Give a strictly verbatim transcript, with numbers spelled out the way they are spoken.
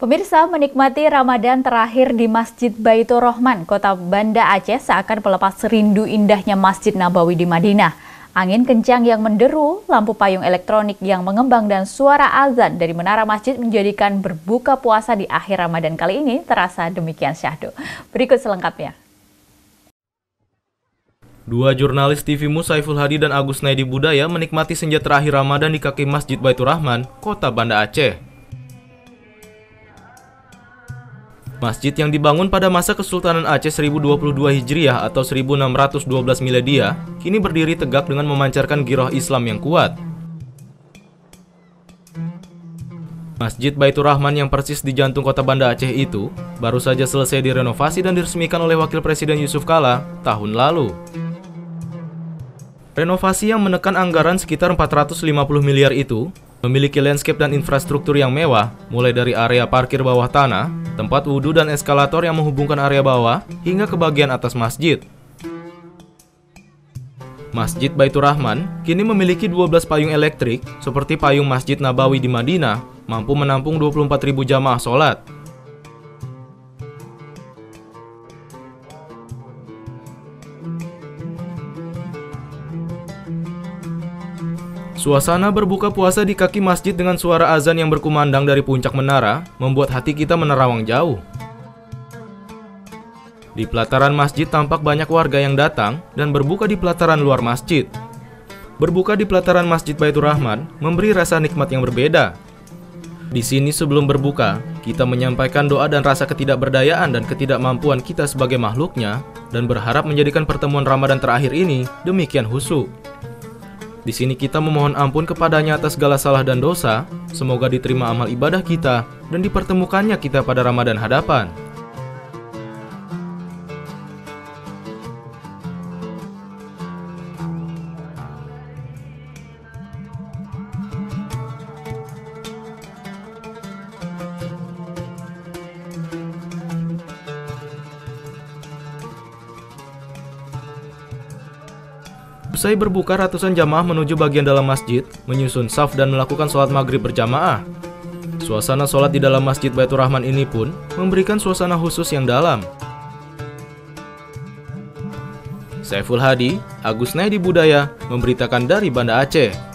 Pemirsa, menikmati Ramadan terakhir di Masjid Baiturrahman, kota Banda Aceh, seakan pelepas rindu indahnya Masjid Nabawi di Madinah. Angin kencang yang menderu, lampu payung elektronik yang mengembang, dan suara azan dari menara masjid menjadikan berbuka puasa di akhir Ramadan kali ini terasa demikian syahdu. Berikut selengkapnya. Dua jurnalis T V Mu, Saiful Hadi dan Agus Naidi Budaya, menikmati senja terakhir Ramadan di kaki Masjid Baiturrahman, kota Banda Aceh. Masjid yang dibangun pada masa Kesultanan Aceh seribu dua puluh dua Hijriah atau seribu enam ratus dua belas Miladiah kini berdiri tegak dengan memancarkan giroh Islam yang kuat. Masjid Baiturrahman yang persis di jantung kota Banda Aceh itu baru saja selesai direnovasi dan diresmikan oleh Wakil Presiden Yusuf Kalla tahun lalu. Renovasi yang menekan anggaran sekitar empat ratus lima puluh miliar itu memiliki landscape dan infrastruktur yang mewah, mulai dari area parkir bawah tanah, tempat wudhu dan eskalator yang menghubungkan area bawah, hingga ke bagian atas masjid. Masjid Baiturrahman kini memiliki dua belas payung elektrik, seperti payung Masjid Nabawi di Madinah, mampu menampung dua puluh empat ribu jamaah sholat. Suasana berbuka puasa di kaki masjid dengan suara azan yang berkumandang dari puncak menara membuat hati kita menerawang jauh. Di pelataran masjid tampak banyak warga yang datang dan berbuka di pelataran luar masjid. Berbuka di pelataran Masjid Baiturrahman memberi rasa nikmat yang berbeda. Di sini sebelum berbuka, kita menyampaikan doa dan rasa ketidakberdayaan dan ketidakmampuan kita sebagai makhluknya dan berharap menjadikan pertemuan Ramadan terakhir ini demikian khusyuk. Di sini kita memohon ampun kepadanya atas segala salah dan dosa, semoga diterima amal ibadah kita dan dipertemukannya kita pada Ramadan hadapan. Usai berbuka, ratusan jamaah menuju bagian dalam masjid, menyusun saf dan melakukan sholat maghrib berjamaah. Suasana sholat di dalam Masjid Baiturrahman ini pun memberikan suasana khusus yang dalam. Saiful Hadi, Agus Naidi Budaya, memberitakan dari Banda Aceh.